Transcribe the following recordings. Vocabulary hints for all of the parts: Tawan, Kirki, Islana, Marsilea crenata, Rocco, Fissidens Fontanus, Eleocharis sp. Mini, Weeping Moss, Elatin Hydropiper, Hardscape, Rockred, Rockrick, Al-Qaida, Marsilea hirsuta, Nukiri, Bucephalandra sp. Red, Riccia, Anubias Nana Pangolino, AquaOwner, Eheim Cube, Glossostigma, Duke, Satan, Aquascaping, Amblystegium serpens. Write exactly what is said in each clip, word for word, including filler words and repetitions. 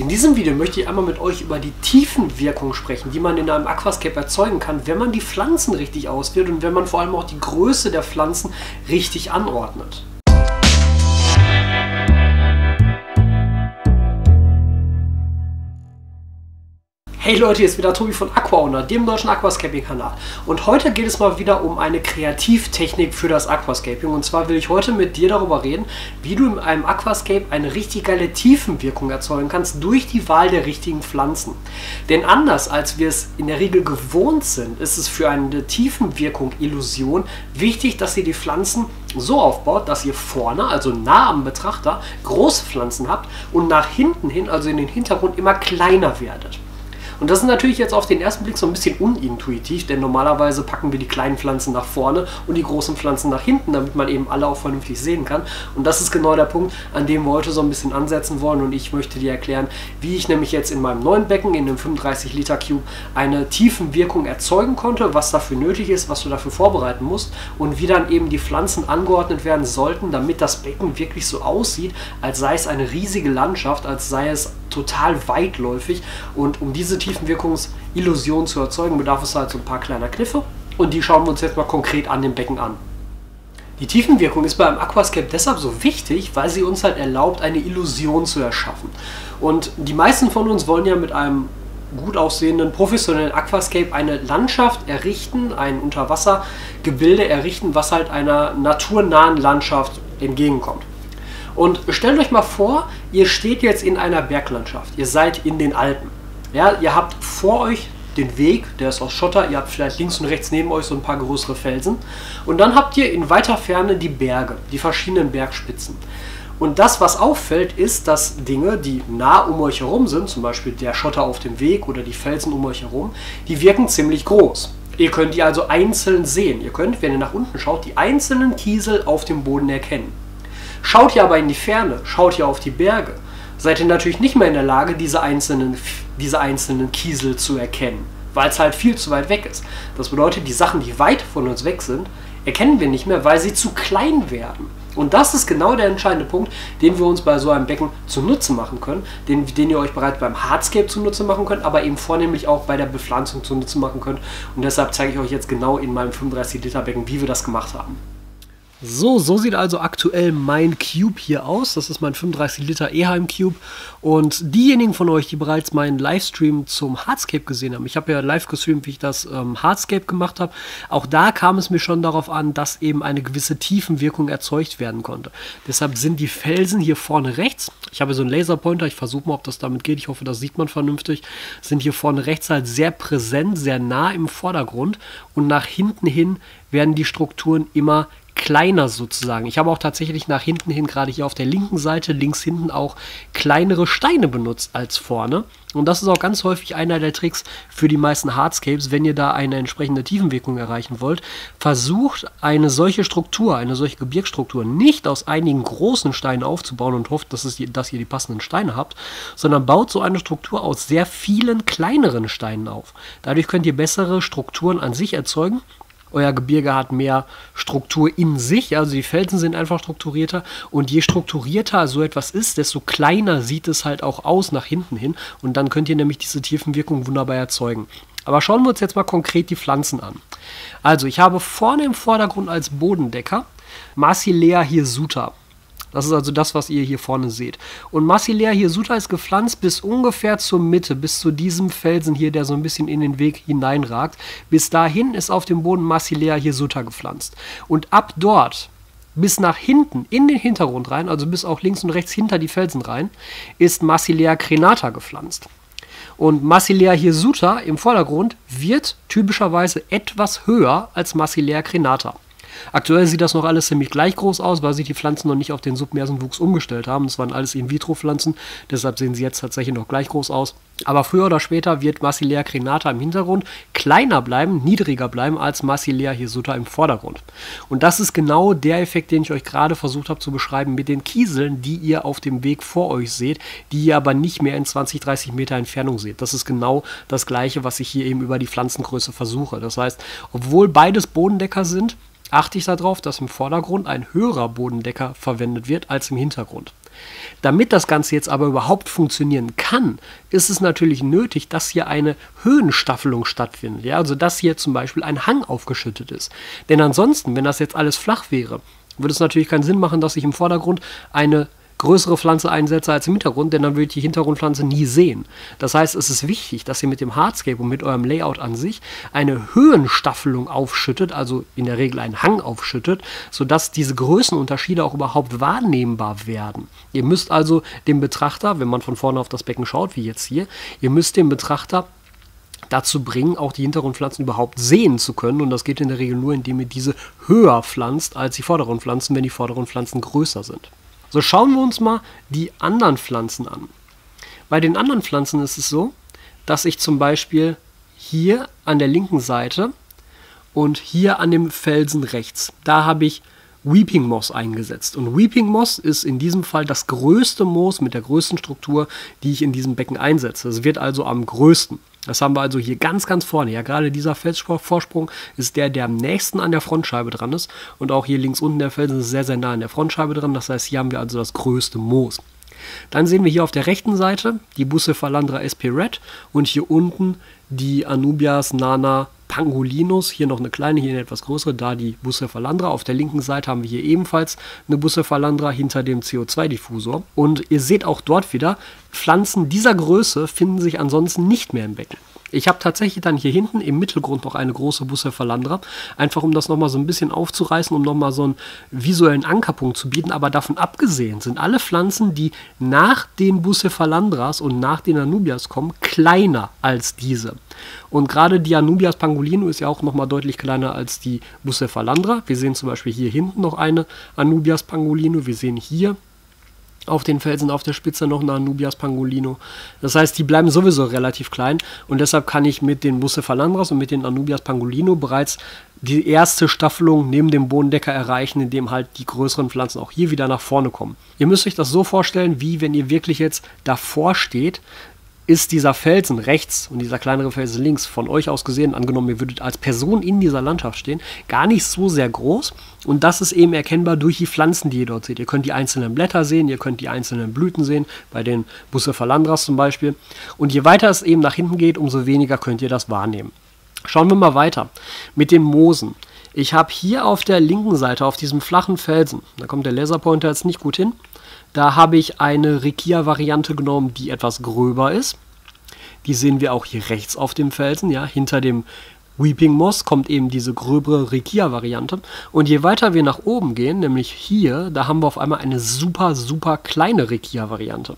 In diesem Video möchte ich einmal mit euch über die Tiefenwirkung sprechen, die man in einem Aquascape erzeugen kann, wenn man die Pflanzen richtig auswählt und wenn man vor allem auch die Größe der Pflanzen richtig anordnet. Hey Leute, hier ist wieder Tobi von AquaOwner, dem deutschen Aquascaping-Kanal. Und heute geht es mal wieder um eine Kreativtechnik für das Aquascaping. Und zwar will ich heute mit dir darüber reden, wie du in einem Aquascape eine richtig geile Tiefenwirkung erzeugen kannst durch die Wahl der richtigen Pflanzen. Denn anders als wir es in der Regel gewohnt sind, ist es für eine Tiefenwirkung-Illusion wichtig, dass ihr die Pflanzen so aufbaut, dass ihr vorne, also nah am Betrachter, große Pflanzen habt und nach hinten hin, also in den Hintergrund, immer kleiner werdet. Und das ist natürlich jetzt auf den ersten Blick so ein bisschen unintuitiv, denn normalerweise packen wir die kleinen Pflanzen nach vorne und die großen Pflanzen nach hinten, damit man eben alle auch vernünftig sehen kann. Und das ist genau der Punkt, an dem wir heute so ein bisschen ansetzen wollen. Und ich möchte dir erklären, wie ich nämlich jetzt in meinem neuen Becken, in dem fünfunddreißig Liter Cube, eine Tiefenwirkung erzeugen konnte, was dafür nötig ist, was du dafür vorbereiten musst und wie dann eben die Pflanzen angeordnet werden sollten, damit das Becken wirklich so aussieht, als sei es eine riesige Landschaft, als sei es total weitläufig. Und um diese Tiefenwirkungsillusion zu erzeugen, bedarf es halt so ein paar kleiner Kniffe, und die schauen wir uns jetzt mal konkret an dem Becken an. Die Tiefenwirkung ist beim Aquascape deshalb so wichtig, weil sie uns halt erlaubt, eine Illusion zu erschaffen. Und die meisten von uns wollen ja mit einem gut aussehenden, professionellen Aquascape eine Landschaft errichten, ein Unterwassergebilde errichten, was halt einer naturnahen Landschaft entgegenkommt. Und stellt euch mal vor, ihr steht jetzt in einer Berglandschaft, ihr seid in den Alpen. Ja, ihr habt vor euch den Weg, der ist aus Schotter, ihr habt vielleicht links und rechts neben euch so ein paar größere Felsen. Und dann habt ihr in weiter Ferne die Berge, die verschiedenen Bergspitzen. Und das, was auffällt, ist, dass Dinge, die nah um euch herum sind, zum Beispiel der Schotter auf dem Weg oder die Felsen um euch herum, die wirken ziemlich groß. Ihr könnt die also einzeln sehen. Ihr könnt, wenn ihr nach unten schaut, die einzelnen Kiesel auf dem Boden erkennen. Schaut ihr aber in die Ferne, schaut ihr auf die Berge, seid ihr natürlich nicht mehr in der Lage, diese einzelnen, diese einzelnen Kiesel zu erkennen, weil es halt viel zu weit weg ist. Das bedeutet, die Sachen, die weit von uns weg sind, erkennen wir nicht mehr, weil sie zu klein werden. Und das ist genau der entscheidende Punkt, den wir uns bei so einem Becken zunutze machen können, den, den ihr euch bereits beim Hardscape zunutze machen könnt, aber eben vornehmlich auch bei der Bepflanzung zunutze machen könnt. Und deshalb zeige ich euch jetzt genau in meinem fünfunddreißig Liter Becken, wie wir das gemacht haben. So, so sieht also aktuell mein Cube hier aus. Das ist mein fünfunddreißig Liter Eheim Cube. Und diejenigen von euch, die bereits meinen Livestream zum Hardscape gesehen haben, ich habe ja live gestreamt, wie ich das ähm, Hardscape gemacht habe, auch da kam es mir schon darauf an, dass eben eine gewisse Tiefenwirkung erzeugt werden konnte. Deshalb sind die Felsen hier vorne rechts, ich habe so einen Laserpointer, ich versuche mal, ob das damit geht, ich hoffe, das sieht man vernünftig, sind hier vorne rechts halt sehr präsent, sehr nah im Vordergrund, und nach hinten hin werden die Strukturen immer kleiner sozusagen. Ich habe auch tatsächlich nach hinten hin, gerade hier auf der linken Seite, links hinten auch kleinere Steine benutzt als vorne. Und das ist auch ganz häufig einer der Tricks für die meisten Hardscapes, wenn ihr da eine entsprechende Tiefenwirkung erreichen wollt. Versucht, eine solche Struktur, eine solche Gebirgsstruktur nicht aus einigen großen Steinen aufzubauen und hofft, dass, es, dass ihr die passenden Steine habt, sondern baut so eine Struktur aus sehr vielen kleineren Steinen auf. Dadurch könnt ihr bessere Strukturen an sich erzeugen. Euer Gebirge hat mehr Struktur in sich, also die Felsen sind einfach strukturierter, und je strukturierter so etwas ist, desto kleiner sieht es halt auch aus nach hinten hin, und dann könnt ihr nämlich diese Tiefenwirkung wunderbar erzeugen. Aber schauen wir uns jetzt mal konkret die Pflanzen an. Also ich habe vorne im Vordergrund als Bodendecker Marsilea hirsuta. Das ist also das, was ihr hier vorne seht. Und Marsilea hirsuta ist gepflanzt bis ungefähr zur Mitte, bis zu diesem Felsen hier, der so ein bisschen in den Weg hineinragt. Bis dahin ist auf dem Boden Marsilea hirsuta gepflanzt. Und ab dort, bis nach hinten, in den Hintergrund rein, also bis auch links und rechts hinter die Felsen rein, ist Marsilea crenata gepflanzt. Und Marsilea hirsuta im Vordergrund wird typischerweise etwas höher als Marsilea crenata. Aktuell sieht das noch alles ziemlich gleich groß aus, weil sich die Pflanzen noch nicht auf den submersen Wuchs umgestellt haben. Das waren alles In-vitro-Pflanzen, deshalb sehen sie jetzt tatsächlich noch gleich groß aus. Aber früher oder später wird Marsilea crenata im Hintergrund kleiner bleiben, niedriger bleiben als Marsilea hirsuta im Vordergrund. Und das ist genau der Effekt, den ich euch gerade versucht habe zu beschreiben mit den Kieseln, die ihr auf dem Weg vor euch seht, die ihr aber nicht mehr in zwanzig, dreißig Meter Entfernung seht. Das ist genau das Gleiche, was ich hier eben über die Pflanzengröße versuche. Das heißt, obwohl beides Bodendecker sind, achte ich darauf, dass im Vordergrund ein höherer Bodendecker verwendet wird als im Hintergrund. Damit das Ganze jetzt aber überhaupt funktionieren kann, ist es natürlich nötig, dass hier eine Höhenstaffelung stattfindet. Ja? Also dass hier zum Beispiel ein Hang aufgeschüttet ist. Denn ansonsten, wenn das jetzt alles flach wäre, würde es natürlich keinen Sinn machen, dass ich im Vordergrund eine größere Pflanze einsetze als im Hintergrund, denn dann würde ich die Hintergrundpflanze nie sehen. Das heißt, es ist wichtig, dass ihr mit dem Hardscape und mit eurem Layout an sich eine Höhenstaffelung aufschüttet, also in der Regel einen Hang aufschüttet, sodass diese Größenunterschiede auch überhaupt wahrnehmbar werden. Ihr müsst also dem Betrachter, wenn man von vorne auf das Becken schaut, wie jetzt hier, ihr müsst dem Betrachter dazu bringen, auch die hinteren Pflanzen überhaupt sehen zu können. Und das geht in der Regel nur, indem ihr diese höher pflanzt als die vorderen Pflanzen, wenn die vorderen Pflanzen größer sind. So, schauen wir uns mal die anderen Pflanzen an. Bei den anderen Pflanzen ist es so, dass ich zum Beispiel hier an der linken Seite und hier an dem Felsen rechts, da habe ich Weeping Moss eingesetzt. Und Weeping Moss ist in diesem Fall das größte Moos mit der größten Struktur, die ich in diesem Becken einsetze. Es wird also am größten. Das haben wir also hier ganz, ganz vorne. Ja, gerade dieser Felsvorsprung ist der, der am nächsten an der Frontscheibe dran ist. Und auch hier links unten der Felsen ist sehr, sehr nah an der Frontscheibe dran. Das heißt, hier haben wir also das größte Moos. Dann sehen wir hier auf der rechten Seite die Bucephalandra sp. Red und hier unten die Anubias Nana Pangolinos. Hier noch eine kleine, hier eine etwas größere, da die Bucephalandra. Auf der linken Seite haben wir hier ebenfalls eine Bucephalandra hinter dem C O zwei Diffusor. Und ihr seht auch dort wieder, Pflanzen dieser Größe finden sich ansonsten nicht mehr im Becken. Ich habe tatsächlich dann hier hinten im Mittelgrund noch eine große Bucephalandra, einfach um das nochmal so ein bisschen aufzureißen, um nochmal so einen visuellen Ankerpunkt zu bieten. Aber davon abgesehen sind alle Pflanzen, die nach den Bucephalandras und nach den Anubias kommen, kleiner als diese. Und gerade die Anubias Pangolino ist ja auch nochmal deutlich kleiner als die Bucephalandra. Wir sehen zum Beispiel hier hinten noch eine Anubias Pangolino, wir sehen hier auf den Felsen auf der Spitze noch eine Anubias Pangolino. Das heißt, die bleiben sowieso relativ klein und deshalb kann ich mit den Bucephalandras und mit den Anubias Pangolino bereits die erste Staffelung neben dem Bodendecker erreichen, indem halt die größeren Pflanzen auch hier wieder nach vorne kommen. Ihr müsst euch das so vorstellen, wie wenn ihr wirklich jetzt davor steht, ist dieser Felsen rechts und dieser kleinere Felsen links von euch aus gesehen, angenommen ihr würdet als Person in dieser Landschaft stehen, gar nicht so sehr groß. Und das ist eben erkennbar durch die Pflanzen, die ihr dort seht. Ihr könnt die einzelnen Blätter sehen, ihr könnt die einzelnen Blüten sehen, bei den Bucephalandras zum Beispiel. Und je weiter es eben nach hinten geht, umso weniger könnt ihr das wahrnehmen. Schauen wir mal weiter mit den Moosen. Ich habe hier auf der linken Seite, auf diesem flachen Felsen, da kommt der Laserpointer jetzt nicht gut hin, da habe ich eine Riccia-Variante genommen, die etwas gröber ist. Die sehen wir auch hier rechts auf dem Felsen, ja, hinter dem Weeping Moss kommt eben diese gröbere Riccia-Variante. Und je weiter wir nach oben gehen, nämlich hier, da haben wir auf einmal eine super, super kleine Riccia-Variante.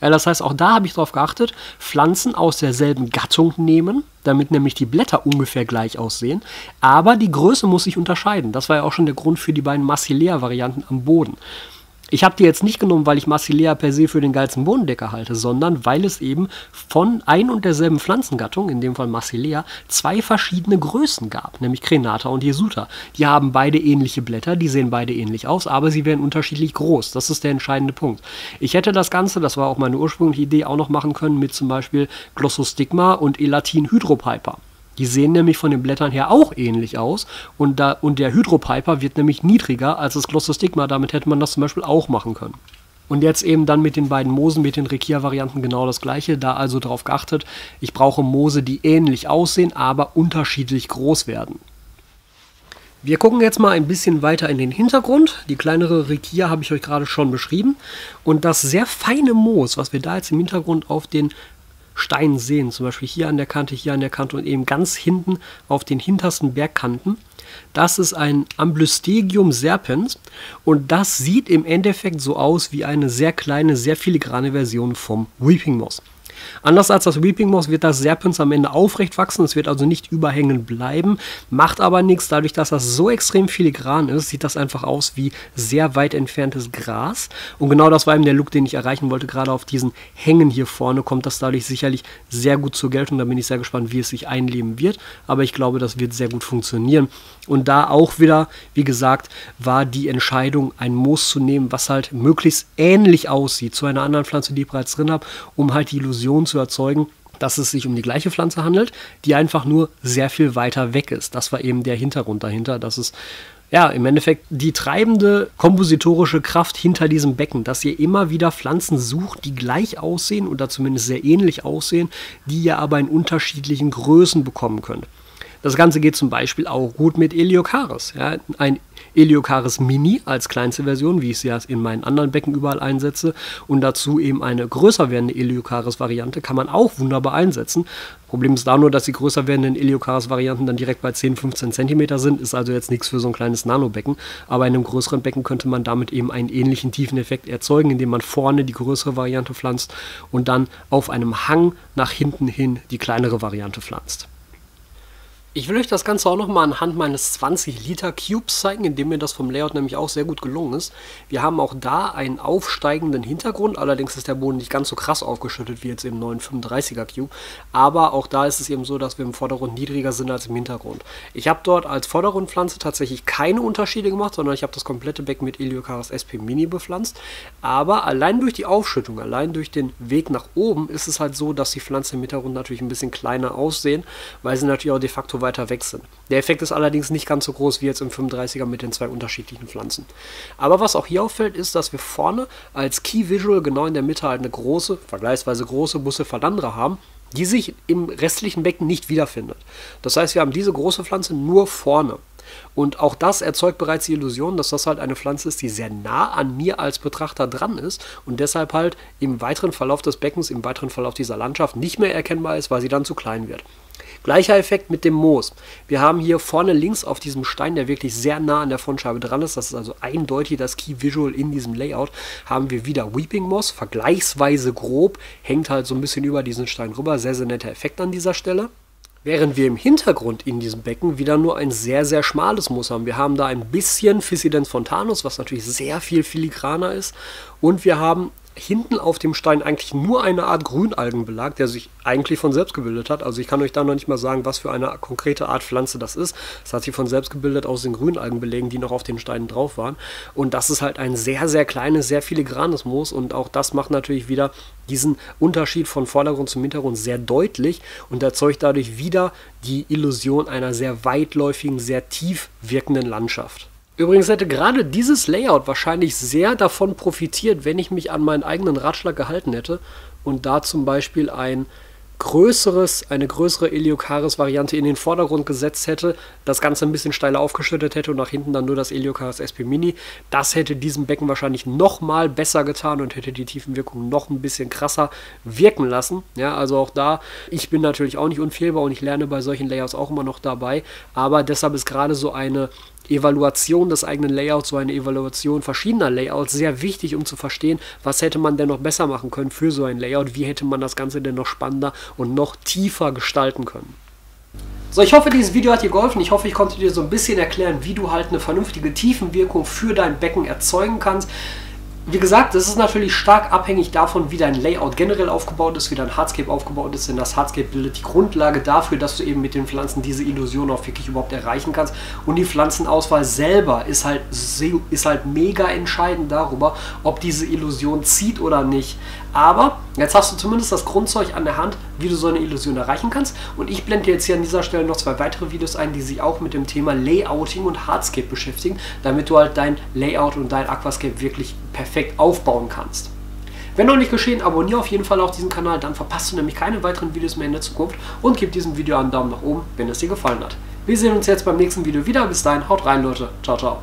Ja, das heißt, auch da habe ich darauf geachtet, Pflanzen aus derselben Gattung nehmen, damit nämlich die Blätter ungefähr gleich aussehen, aber die Größe muss sich unterscheiden. Das war ja auch schon der Grund für die beiden Marsilea-Varianten am Boden. Ich habe die jetzt nicht genommen, weil ich Marsilea per se für den geilsten Bodendecker halte, sondern weil es eben von ein und derselben Pflanzengattung, in dem Fall Marsilea, zwei verschiedene Größen gab, nämlich Crenata und Hirsuta. Die haben beide ähnliche Blätter, die sehen beide ähnlich aus, aber sie werden unterschiedlich groß. Das ist der entscheidende Punkt. Ich hätte das Ganze, das war auch meine ursprüngliche Idee, auch noch machen können mit zum Beispiel Glossostigma und Elatin Hydropiper. Die sehen nämlich von den Blättern her auch ähnlich aus und, da, und der Hydropiper wird nämlich niedriger als das Glossostigma, damit hätte man das zum Beispiel auch machen können. Und jetzt eben dann mit den beiden Moosen, mit den Riccia-Varianten genau das gleiche, da also darauf geachtet, ich brauche Moose, die ähnlich aussehen, aber unterschiedlich groß werden. Wir gucken jetzt mal ein bisschen weiter in den Hintergrund. Die kleinere Riccia habe ich euch gerade schon beschrieben und das sehr feine Moos, was wir da jetzt im Hintergrund auf den Stein sehen, zum Beispiel hier an der Kante, hier an der Kante und eben ganz hinten auf den hintersten Bergkanten. Das ist ein Amblystegium serpens und das sieht im Endeffekt so aus wie eine sehr kleine, sehr filigrane Version vom Weeping Moss. Anders als das Weeping Moss wird das Serpens am Ende aufrecht wachsen, es wird also nicht überhängen bleiben, macht aber nichts. Dadurch, dass das so extrem filigran ist, sieht das einfach aus wie sehr weit entferntes Gras. Und genau das war eben der Look, den ich erreichen wollte. Gerade auf diesen Hängen hier vorne kommt das dadurch sicherlich sehr gut zur Geltung. Da bin ich sehr gespannt, wie es sich einleben wird. Aber ich glaube, das wird sehr gut funktionieren. Und da auch wieder, wie gesagt, war die Entscheidung, ein Moos zu nehmen, was halt möglichst ähnlich aussieht zu einer anderen Pflanze, die ich bereits drin habe, um halt die Illusion zu erzeugen, dass es sich um die gleiche Pflanze handelt, die einfach nur sehr viel weiter weg ist. Das war eben der Hintergrund dahinter, dass es ja, im Endeffekt die treibende kompositorische Kraft hinter diesem Becken, dass ihr immer wieder Pflanzen sucht, die gleich aussehen oder zumindest sehr ähnlich aussehen, die ihr aber in unterschiedlichen Größen bekommen könnt. Das Ganze geht zum Beispiel auch gut mit Eleocharis. Ja, ein Eleocharis Mini als kleinste Version, wie ich sie ja in meinen anderen Becken überall einsetze. Und dazu eben eine größer werdende Eleocharis-Variante kann man auch wunderbar einsetzen. Problem ist da nur, dass die größer werdenden Eleocharis-Varianten dann direkt bei zehn bis fünfzehn Zentimeter sind. Ist also jetzt nichts für so ein kleines Nanobecken. Aber in einem größeren Becken könnte man damit eben einen ähnlichen tiefen Effekt erzeugen, indem man vorne die größere Variante pflanzt und dann auf einem Hang nach hinten hin die kleinere Variante pflanzt. Ich will euch das Ganze auch nochmal anhand meines zwanzig Liter Cubes zeigen, indem mir das vom Layout nämlich auch sehr gut gelungen ist. Wir haben auch da einen aufsteigenden Hintergrund, allerdings ist der Boden nicht ganz so krass aufgeschüttet wie jetzt im neuen fünfunddreißiger Cube. Aber auch da ist es eben so, dass wir im Vordergrund niedriger sind als im Hintergrund. Ich habe dort als Vordergrundpflanze tatsächlich keine Unterschiede gemacht, sondern ich habe das komplette Becken mit Eleocharis sp. Mini bepflanzt. Aber allein durch die Aufschüttung, allein durch den Weg nach oben ist es halt so, dass die Pflanzen im Hintergrund natürlich ein bisschen kleiner aussehen, weil sie natürlich auch de facto weiter weg sind. Der Effekt ist allerdings nicht ganz so groß wie jetzt im fünfunddreißiger mit den zwei unterschiedlichen Pflanzen. Aber was auch hier auffällt, ist, dass wir vorne als Key Visual genau in der Mitte halt eine große, vergleichsweise große Bucephalandra haben, die sich im restlichen Becken nicht wiederfindet. Das heißt, wir haben diese große Pflanze nur vorne. Und auch das erzeugt bereits die Illusion, dass das halt eine Pflanze ist, die sehr nah an mir als Betrachter dran ist und deshalb halt im weiteren Verlauf des Beckens, im weiteren Verlauf dieser Landschaft nicht mehr erkennbar ist, weil sie dann zu klein wird. Gleicher Effekt mit dem Moos. Wir haben hier vorne links auf diesem Stein, der wirklich sehr nah an der Frontscheibe dran ist, das ist also eindeutig das Key Visual in diesem Layout, haben wir wieder Weeping Moss, vergleichsweise grob, hängt halt so ein bisschen über diesen Stein rüber, sehr, sehr netter Effekt an dieser Stelle. Während wir im Hintergrund in diesem Becken wieder nur ein sehr, sehr schmales Moos haben. Wir haben da ein bisschen Fissidens Fontanus, was natürlich sehr viel filigraner ist. Und wir haben hinten auf dem Stein eigentlich nur eine Art Grünalgenbelag, der sich eigentlich von selbst gebildet hat. Also ich kann euch da noch nicht mal sagen, was für eine konkrete Art Pflanze das ist. Das hat sich von selbst gebildet aus den Grünalgenbelägen, die noch auf den Steinen drauf waren. Und das ist halt ein sehr, sehr kleines, sehr filigranes Moos. Und auch das macht natürlich wieder diesen Unterschied von Vordergrund zum Hintergrund sehr deutlich und erzeugt dadurch wieder die Illusion einer sehr weitläufigen, sehr tief wirkenden Landschaft. Übrigens hätte gerade dieses Layout wahrscheinlich sehr davon profitiert, wenn ich mich an meinen eigenen Ratschlag gehalten hätte und da zum Beispiel ein größeres, eine größere Eleocharis-Variante in den Vordergrund gesetzt hätte, das Ganze ein bisschen steiler aufgeschüttet hätte und nach hinten dann nur das Eleocharis sp. Mini. Das hätte diesem Becken wahrscheinlich nochmal besser getan und hätte die Tiefenwirkung noch ein bisschen krasser wirken lassen. Ja, also auch da, ich bin natürlich auch nicht unfehlbar und ich lerne bei solchen Layouts auch immer noch dabei, aber deshalb ist gerade so eine Evaluation des eigenen Layouts, so eine Evaluation verschiedener Layouts sehr wichtig, um zu verstehen, was hätte man denn noch besser machen können für so ein Layout, wie hätte man das Ganze denn noch spannender und noch tiefer gestalten können. So, ich hoffe, dieses Video hat dir geholfen. Ich hoffe, ich konnte dir so ein bisschen erklären, wie du halt eine vernünftige Tiefenwirkung für dein Becken erzeugen kannst. Wie gesagt, es ist natürlich stark abhängig davon, wie dein Layout generell aufgebaut ist, wie dein Hardscape aufgebaut ist, denn das Hardscape bildet die Grundlage dafür, dass du eben mit den Pflanzen diese Illusion auch wirklich überhaupt erreichen kannst. Und die Pflanzenauswahl selber ist halt, ist halt mega entscheidend darüber, ob diese Illusion zieht oder nicht. Aber jetzt hast du zumindest das Grundzeug an der Hand, wie du so eine Illusion erreichen kannst. Und ich blende dir jetzt hier an dieser Stelle noch zwei weitere Videos ein, die sich auch mit dem Thema Layouting und Hardscape beschäftigen, damit du halt dein Layout und dein Aquascape wirklich perfekt aufbauen kannst. Wenn noch nicht geschehen, abonniere auf jeden Fall auch diesen Kanal, dann verpasst du nämlich keine weiteren Videos mehr in der Zukunft und gib diesem Video einen Daumen nach oben, wenn es dir gefallen hat. Wir sehen uns jetzt beim nächsten Video wieder. Bis dahin, haut rein Leute, ciao, ciao.